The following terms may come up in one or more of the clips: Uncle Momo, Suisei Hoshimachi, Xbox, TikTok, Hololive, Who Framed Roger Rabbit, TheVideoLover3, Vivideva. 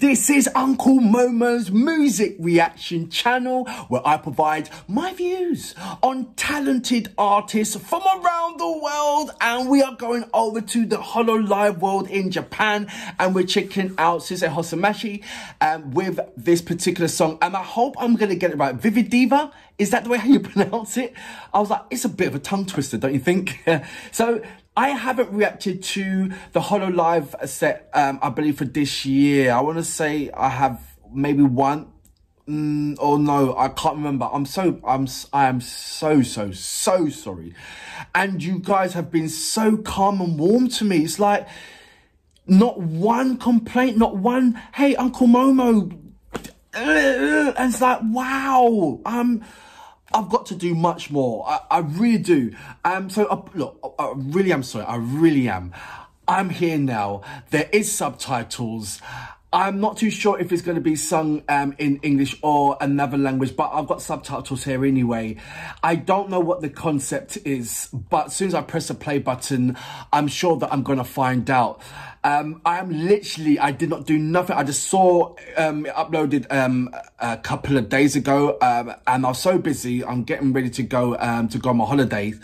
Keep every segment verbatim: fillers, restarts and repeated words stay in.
This is Uncle Momo's music reaction channel, where I provide my views on talented artists from around the world. And we are going over to the Hololive world in Japan, and we're checking out Suisei Hoshimachi um, with this particular song. And I hope I'm going to get it right. Vivideva, is that the way how you pronounce it? I was like, it's a bit of a tongue twister, don't you think? So I haven't reacted to the Hololive set, um, I believe, for this year. I want to say I have maybe one. Mm, or no, I can't remember. I'm so, I'm, I am so, so, so sorry. And you guys have been so calm and warm to me. It's like, not one complaint, not one, hey, Uncle Momo. And it's like, wow, I'm... I've got to do much more. I, I really do. Um, so, uh, look, I, I really am sorry. I really am. I'm here now. There is subtitles. I'm not too sure if it's going to be sung um, in English or another language, but I've got subtitles here anyway. I don't know what the concept is, but as soon as I press the play button, I'm sure that I'm going to find out. Um, I am literally, I did not do nothing. I just saw um, it uploaded um, a couple of days ago, um, and I was so busy. I'm getting ready to go um, to go on my holidays.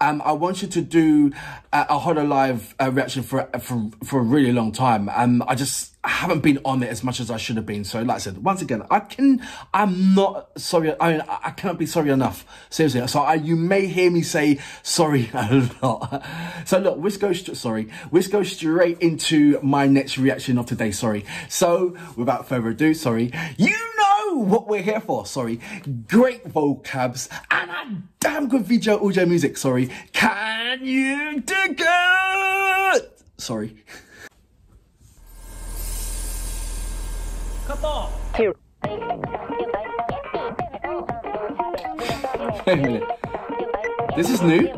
Um, I wanted to do a, a Hololive uh, reaction for, for, for a really long time. Um, I just... I haven't been on it as much as I should have been. So like I said, once again, I can, I'm not sorry. I mean, I cannot be sorry enough. Seriously. So I, you may hear me say sorry a lot. So look, let's go, sorry. Let's go straight into my next reaction of today. Sorry. So without further ado, sorry. You know what we're here for. Sorry. Great vocabs and a damn good video audio music. Sorry. Can you dig it? Sorry. Here. Wait a minute. This is new?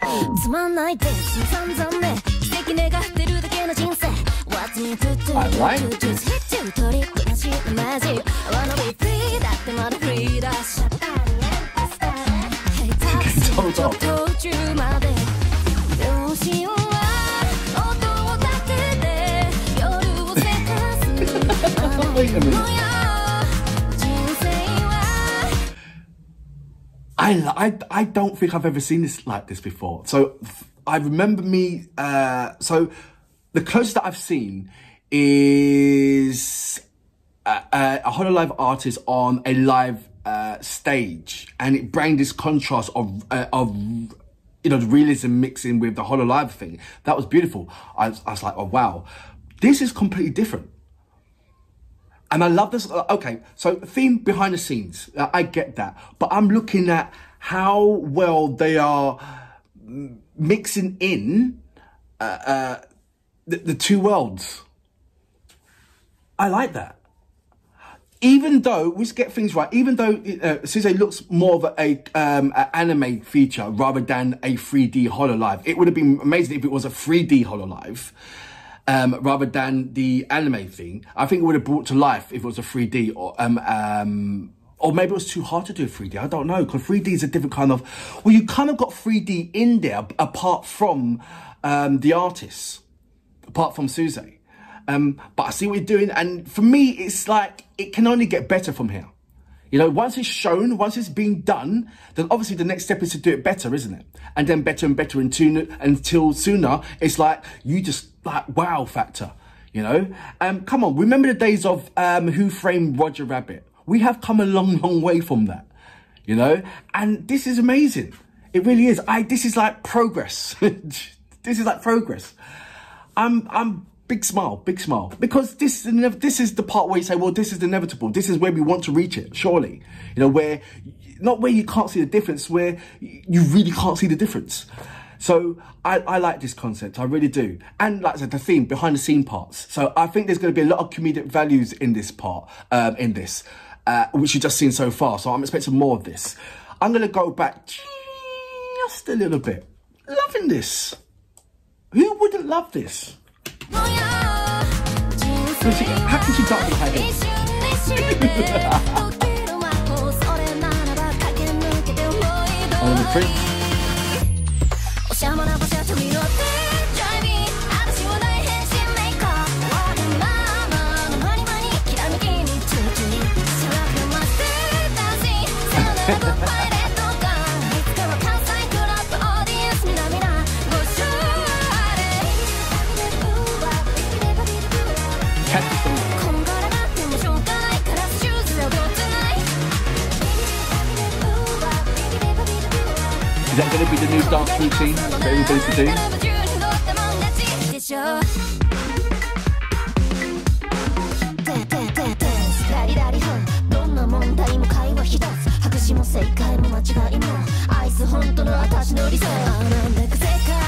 I like this. She can total. Wait a minute. I, I, I don't think I've ever seen this like this before. So I remember me... Uh, so the closest that I've seen is a, a, a Hololive artist on a live uh, stage. And it brought this contrast of... Uh, of you know, the realism mixing with the Hololive thing. That was beautiful. I, I was like, oh, wow. This is completely different. And I love this. Okay, so theme behind the scenes, I get that. But I'm looking at how well they are mixing in uh, uh, the, the two worlds. I like that. Even though, let's get things right, even though uh, Suisei looks more of a, um, an anime feature rather than a three D Hololive. It would have been amazing if it was a three D Hololive. Um, rather than the anime thing, I think it would have brought to life if it was a three D or um, um, or maybe it was too hard to do three D. I don't know, because three D is a different kind of... Well, you kind of got three D in there apart from um, the artists, apart from Suisei. Um, but I see what you're doing. And for me, it's like it can only get better from here. You know, once it's shown, once it's been done, then obviously the next step is to do it better, isn't it? And then better and better until sooner, it's like you just, like, wow factor, you know? Um, come on, remember the days of um, Who Framed Roger Rabbit? We have come a long, long way from that, you know? And this is amazing. It really is. I. This is like progress. This is like progress. I'm... I'm Big smile, big smile. Because this, this is the part where you say, well, this is inevitable. This is where we want to reach it, surely. You know, where, not where you can't see the difference, where you really can't see the difference. So I, I like this concept, I really do. And like I said, the theme, behind the scene parts. So I think there's going to be a lot of comedic values in this part, um, in this. uh, which you've just seen so far. So I'm expecting more of this. I'm going to go back just a little bit. Loving this. Who wouldn't love this? How could you duck behind it? On the print. Is that going to be the new dance routine that everybody's to do?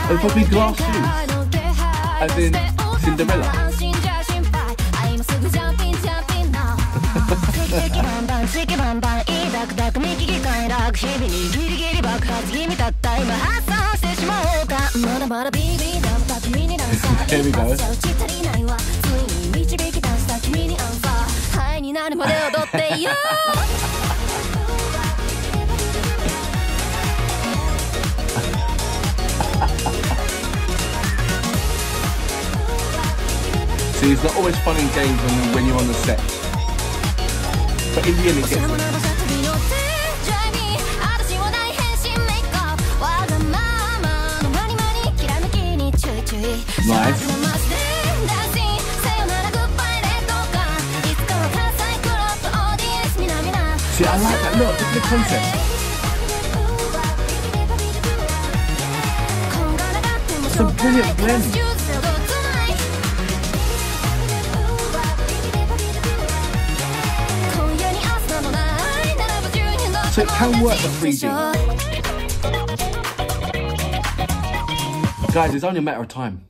It'll probably glass shoes, as in Cinderella. Here we go. See, it's not always fun in games when, when you're on the set. But in the end it gets it. Nice. See, I like that. Look, look at the concept. It's a brilliant blend. So it can work for three D. Guys, it's only a matter of time.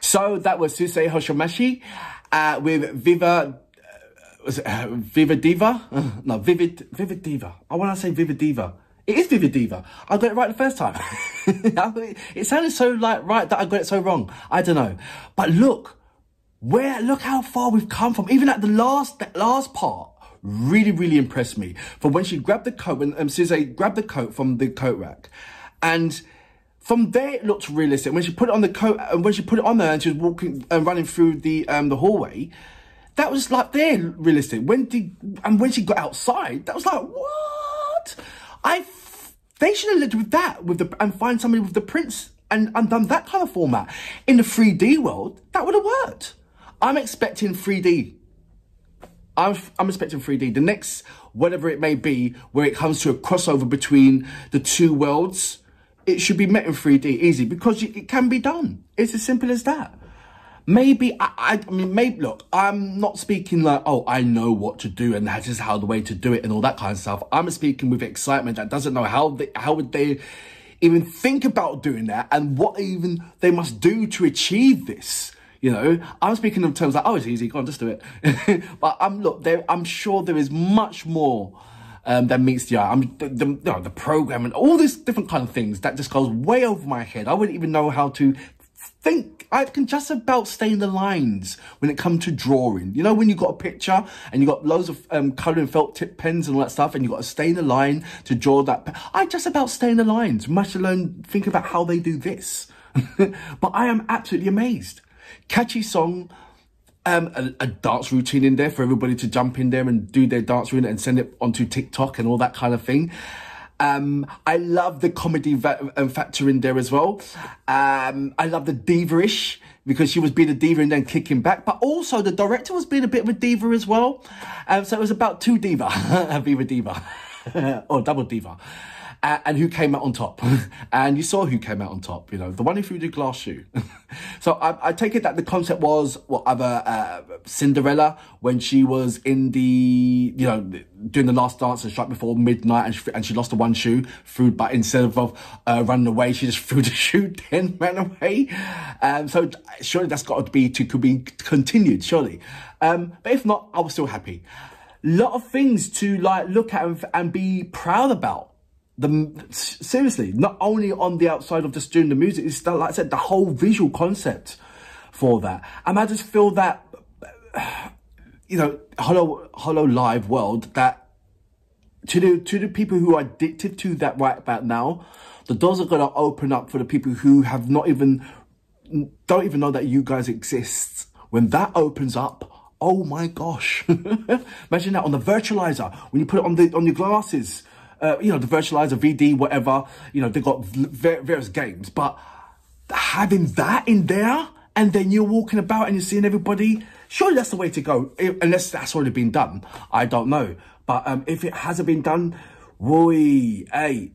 So that was Suisei Hoshimachi uh, with Viva, uh, was it, uh, Vivideva? Uh, no, Vivid, Vivideva. I want to say Vivideva. It is Vivideva. I got it right the first time. It sounded so like right that I got it so wrong. I don't know. But look, where, look how far we've come from. Even at the last, that last part really, really impressed me. For when she grabbed the coat, when um, Suisei grabbed the coat from the coat rack, and from there, it looked realistic. When she put it on the coat, and when she put it on there, and she was walking and running through the um, the hallway, that was like there realistic. When did and when she got outside, that was like what? I they should have lived with that with the and find somebody with the prints and and done that kind of format in the three D world. That would have worked. I'm expecting three D. I'm, I'm expecting three D. The next whatever it may be, where it comes to a crossover between the two worlds. It should be met in three D easy because it can be done. It's as simple as that. Maybe, I, I, I mean, maybe, look, I'm not speaking like, oh, I know what to do and that is how the way to do it and all that kind of stuff. I'm speaking with excitement that doesn't know how they, how would they even think about doing that and what even they must do to achieve this. You know, I'm speaking in terms like, oh, it's easy, go on, just do it. But I'm, look, there, I'm sure there is much more Um, that meets the eye. I'm the, the, no, the program and all these different kind of things that just goes way over my head. I wouldn't even know how to think. I can just about stay in the lines when it comes to drawing. You know, when you've got a picture and you've got loads of um, colouring felt tip pens and all that stuff, and you've got to stay in the line to draw that. I just about stay in the lines, much alone think about how they do this. But I am absolutely amazed. Catchy song. Um, a, a dance routine in there for everybody to jump in there and do their dance routine and send it onto TikTok and all that kind of thing. Um, I love the comedy va factor in there as well. Um, I love the diva-ish because she was being a diva and then kicking back. But also the director was being a bit of a diva as well. Um, so it was about two diva, a diva diva or double diva. uh, and who came out on top. And you saw who came out on top, you know, the one who threw the glass shoe. So I, I take it that the concept was what other uh, Cinderella, when she was in the, you know, doing the last dance and strike before midnight, and she, and she lost the one shoe, threw, but instead of uh, running away, she just threw the shoe, then ran away. Um, so surely that's got to be, to could be continued, surely. Um, but if not, I was still happy. Lot of things to like look at and, and be proud about. The seriously, not only on the outside of just doing the music, it's the, like I said, the whole visual concept for that. And I just feel that, you know, Holo Hololive world, that to the to the people who are addicted to that right about now, the doors are gonna open up for the people who have not even don't even know that you guys exist. When that opens up, oh my gosh. Imagine that on the virtualizer, when you put it on the on your glasses, uh, you know, the virtualizer, V D, whatever, you know, they've got various games, but having that in there, and then you're walking about and you're seeing everybody, surely that's the way to go, unless that's already been done. I don't know. But um, if it hasn't been done, woi, hey,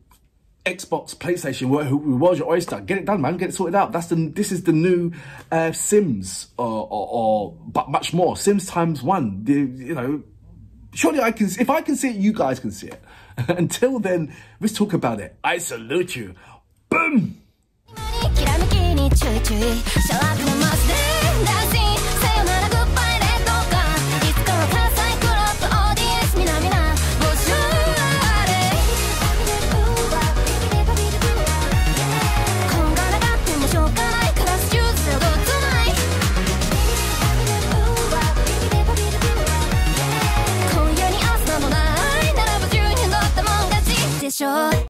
Xbox, PlayStation, where's your oyster? Get it done, man. Get it sorted out. That's the. This is the new uh, Sims, or, or, or but much more. Sims times one. The, you know, surely I can. If I can see it, you guys can see it. Until then, let's talk about it. I salute you. Boom.